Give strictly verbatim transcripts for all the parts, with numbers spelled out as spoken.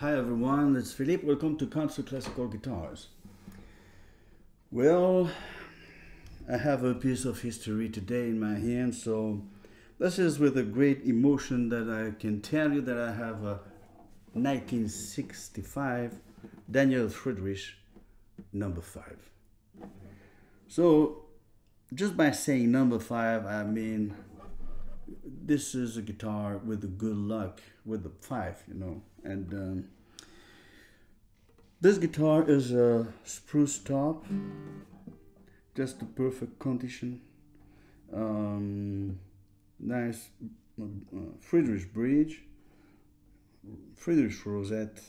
Hi everyone, it's Philippe. Welcome to Concert Classical Guitars. Well, I have a piece of history today in my hand, so this is with a great emotion that I can tell you that I have a nineteen sixty-five Daniel Friederich number five. So, just by saying number five, I mean this is a guitar with the good luck, with the five, you know. And um, this guitar is a spruce top, just the perfect condition. Um, nice uh, Friederich bridge, Friederich rosette.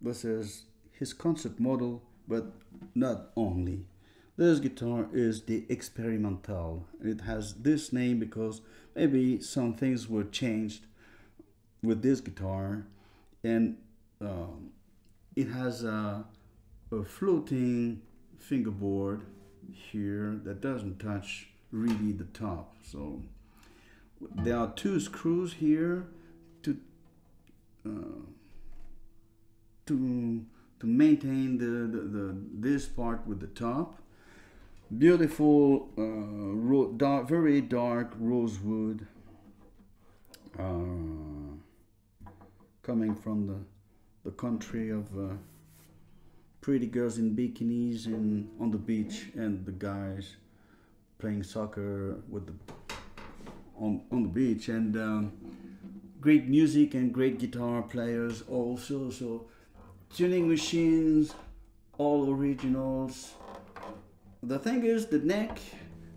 This is his concert model, but not only. This guitar is the experimental. It has this name because maybe some things were changed with this guitar, and uh, it has a, a floating fingerboard here that doesn't touch really the top. So there are two screws here to uh, to to maintain the, the, the this part with the top. Beautiful, uh, ro dark, very dark rosewood uh, coming from the, the country of uh, pretty girls in bikinis and on the beach, and the guys playing soccer with the, on, on the beach, and um, great music and great guitar players also. So tuning machines, all originals. The thing is, the neck,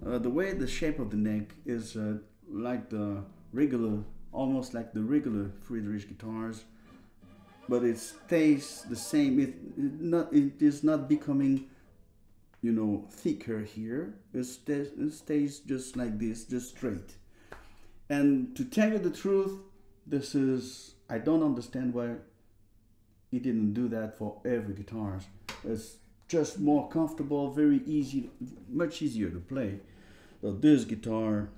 uh, the way the shape of the neck is uh, like the regular, almost like the regular Friederich guitars, but it stays the same. It, it not it is not becoming, you know, thicker here. It stays, it stays just like this, just straight. And to tell you the truth, this is I don't understand why he didn't do that for every guitar. It's just more comfortable, very easy, much easier to play. So this guitar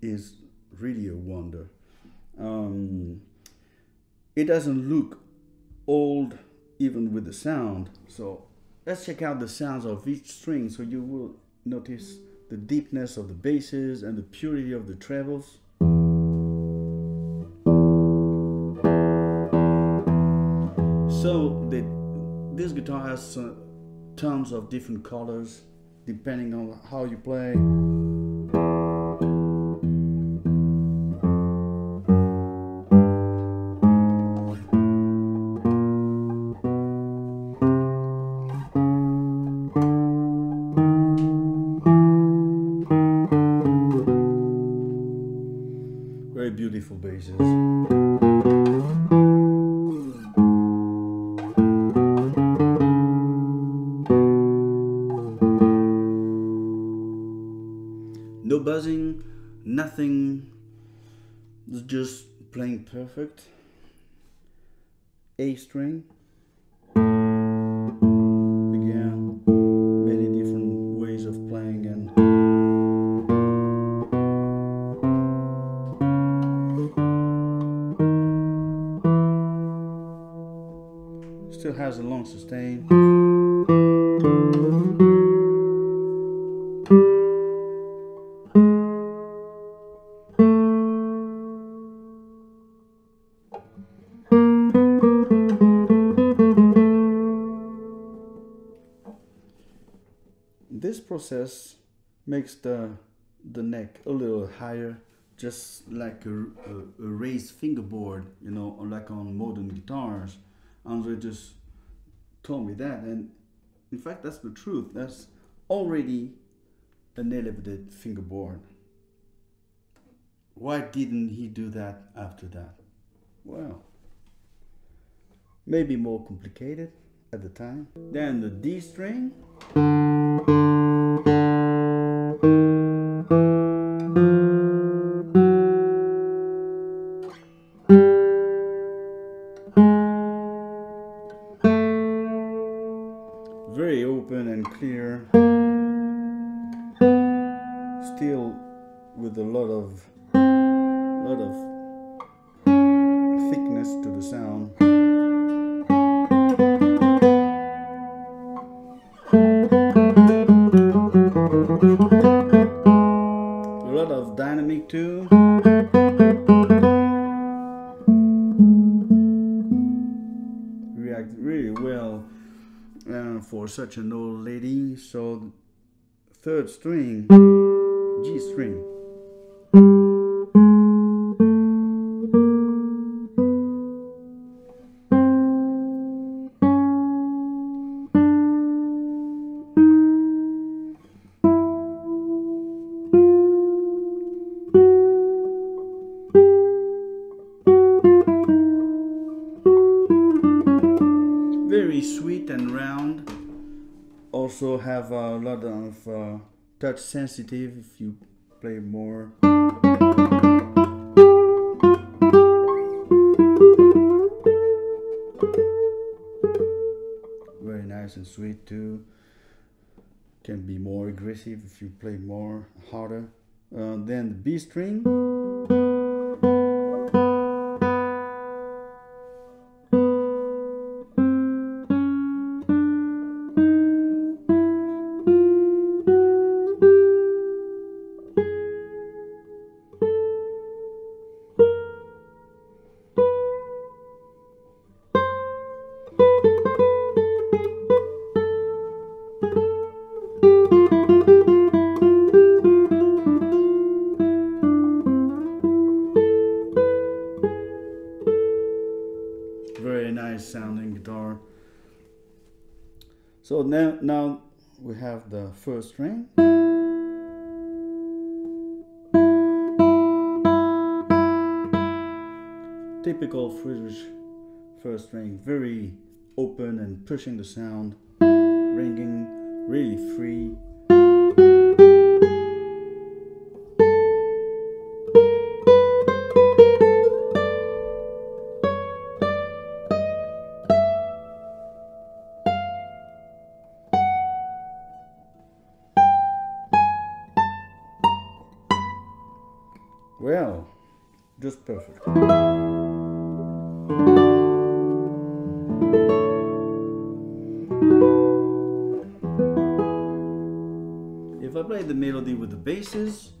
is really a wonder. Um, it doesn't look old even with the sound. So let's check out the sounds of each string, so you will notice the deepness of the basses and the purity of the trebles. So they, this guitar has some tons of different colors depending on how you play. Very beautiful basses. No buzzing, nothing, It's just playing perfect. A string. Again, many different ways of playing, and still has a long sustain. This process makes the, the neck a little higher, just like a, a, a raised fingerboard, you know, like on modern guitars. Andre just told me that, and in fact that's the truth. That's already an elevated fingerboard. Why didn't he do that after that? Well, maybe more complicated at the time. Then the D string. Very open and clear, still with a lot of lot of thickness to the sound. A lot of dynamic too. Reacts really well. Uh, for such an old lady. So third string, G string, very sweet and round. Also have a lot of uh, touch sensitive if you play more. Very nice and sweet too. Can be more aggressive if you play more harder. Uh, then the B string. Very nice sounding guitar. So now, now we have the first string. Typical Friederich first string, very open and pushing the sound, ringing really free. Well, just perfect. If I play the melody with the basses,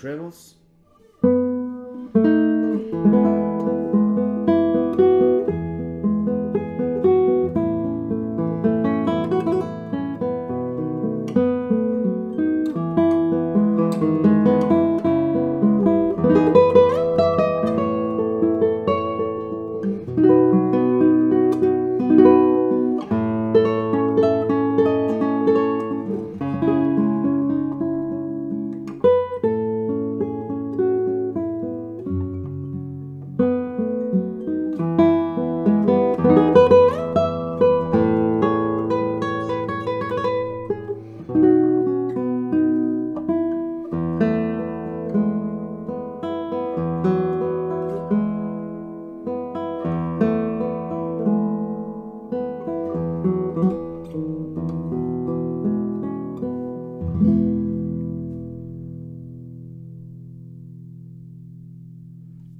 trebles.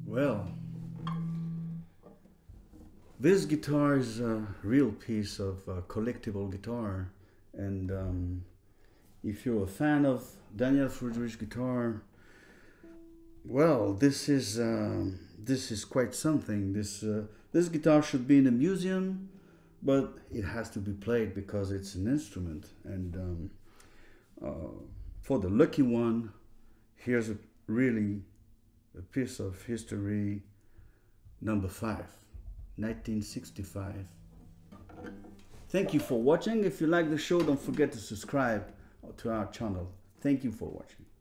Well, this guitar is a real piece of uh, collectible guitar, and um, if you're a fan of Daniel Friederich guitar, well, this is uh, this is quite something. This uh, this guitar should be in a museum, but it has to be played because it's an instrument. And um, uh, for the lucky one, here's a really a piece of history number five, nineteen sixty-five. Thank you for watching. If you like the show, don't forget to subscribe to our channel. Thank you for watching.